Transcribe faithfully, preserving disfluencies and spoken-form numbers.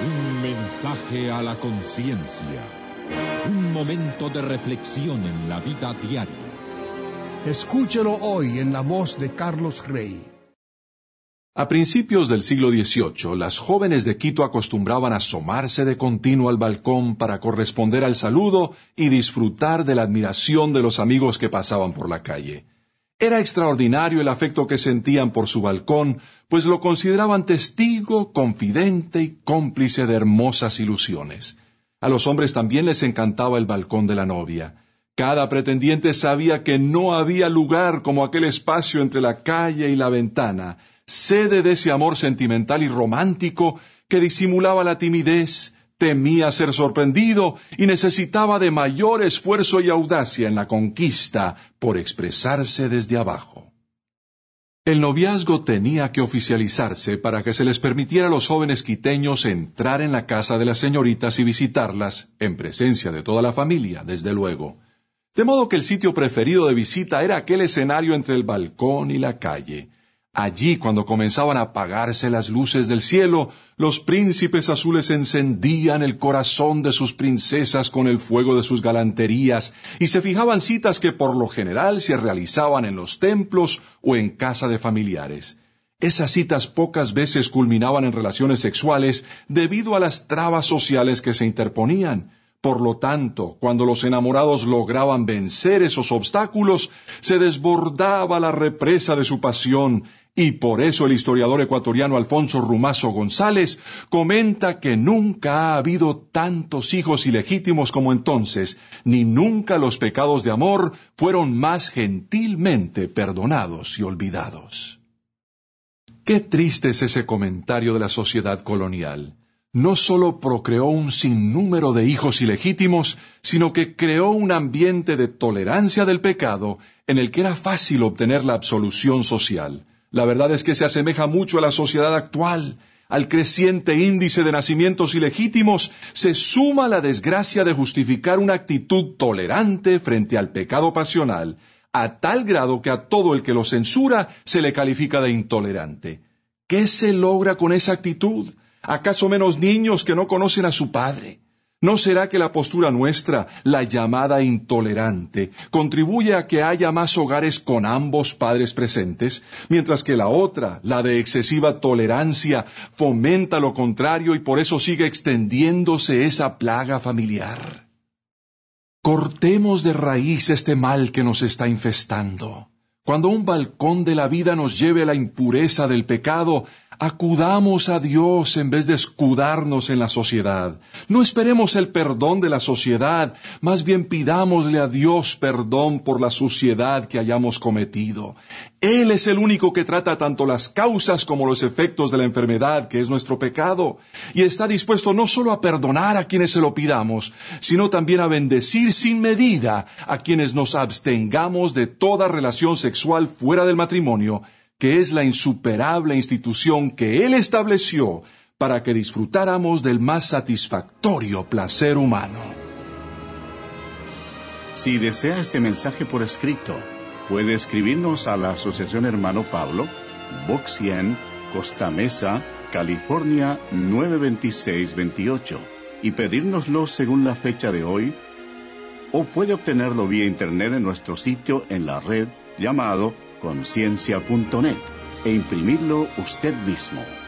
Un mensaje a la conciencia. Un momento de reflexión en la vida diaria. Escúchelo hoy en la voz de Carlos Rey. A principios del siglo dieciocho, las jóvenes de Quito acostumbraban a asomarse de continuo al balcón para corresponder al saludo y disfrutar de la admiración de los amigos que pasaban por la calle. Era extraordinario el afecto que sentían por su balcón, pues lo consideraban testigo, confidente y cómplice de hermosas ilusiones. A los hombres también les encantaba el balcón de la novia. Cada pretendiente sabía que no había lugar como aquel espacio entre la calle y la ventana, sede de ese amor sentimental y romántico que disimulaba la timidez, temía ser sorprendido y necesitaba de mayor esfuerzo y audacia en la conquista por expresarse desde abajo. El noviazgo tenía que oficializarse para que se les permitiera a los jóvenes quiteños entrar en la casa de las señoritas y visitarlas, en presencia de toda la familia, desde luego. De modo que el sitio preferido de visita era aquel escenario entre el balcón y la calle. Allí, cuando comenzaban a apagarse las luces del cielo, los príncipes azules encendían el corazón de sus princesas con el fuego de sus galanterías y se fijaban citas que por lo general se realizaban en los templos o en casa de familiares. Esas citas pocas veces culminaban en relaciones sexuales debido a las trabas sociales que se interponían. Por lo tanto, cuando los enamorados lograban vencer esos obstáculos, se desbordaba la represa de su pasión, y por eso el historiador ecuatoriano Alfonso Rumazo González comenta que nunca ha habido tantos hijos ilegítimos como entonces, ni nunca los pecados de amor fueron más gentilmente perdonados y olvidados. Qué triste es ese comentario de la sociedad colonial. No solo procreó un sinnúmero de hijos ilegítimos, sino que creó un ambiente de tolerancia del pecado en el que era fácil obtener la absolución social. La verdad es que se asemeja mucho a la sociedad actual. Al creciente índice de nacimientos ilegítimos se suma la desgracia de justificar una actitud tolerante frente al pecado pasional, a tal grado que a todo el que lo censura se le califica de intolerante. ¿Qué se logra con esa actitud? ¿Acaso menos niños que no conocen a su padre? ¿No será que la postura nuestra, la llamada intolerante, contribuye a que haya más hogares con ambos padres presentes, mientras que la otra, la de excesiva tolerancia, fomenta lo contrario y por eso sigue extendiéndose esa plaga familiar? Cortemos de raíz este mal que nos está infestando. Cuando un balcón de la vida nos lleve a la impureza del pecado, acudamos a Dios en vez de escudarnos en la sociedad. No esperemos el perdón de la sociedad, más bien pidámosle a Dios perdón por la suciedad que hayamos cometido. Él es el único que trata tanto las causas como los efectos de la enfermedad, que es nuestro pecado, y está dispuesto no solo a perdonar a quienes se lo pidamos, sino también a bendecir sin medida a quienes nos abstengamos de toda relación sexual fuera del matrimonio, que es la insuperable institución que Él estableció para que disfrutáramos del más satisfactorio placer humano. Si desea este mensaje por escrito, puede escribirnos a la Asociación Hermano Pablo, Box cien, Costa Mesa, California nueve dos seis dos ocho, y pedírnoslo según la fecha de hoy, o puede obtenerlo vía internet en nuestro sitio en la red llamado conciencia punto net e imprimirlo usted mismo.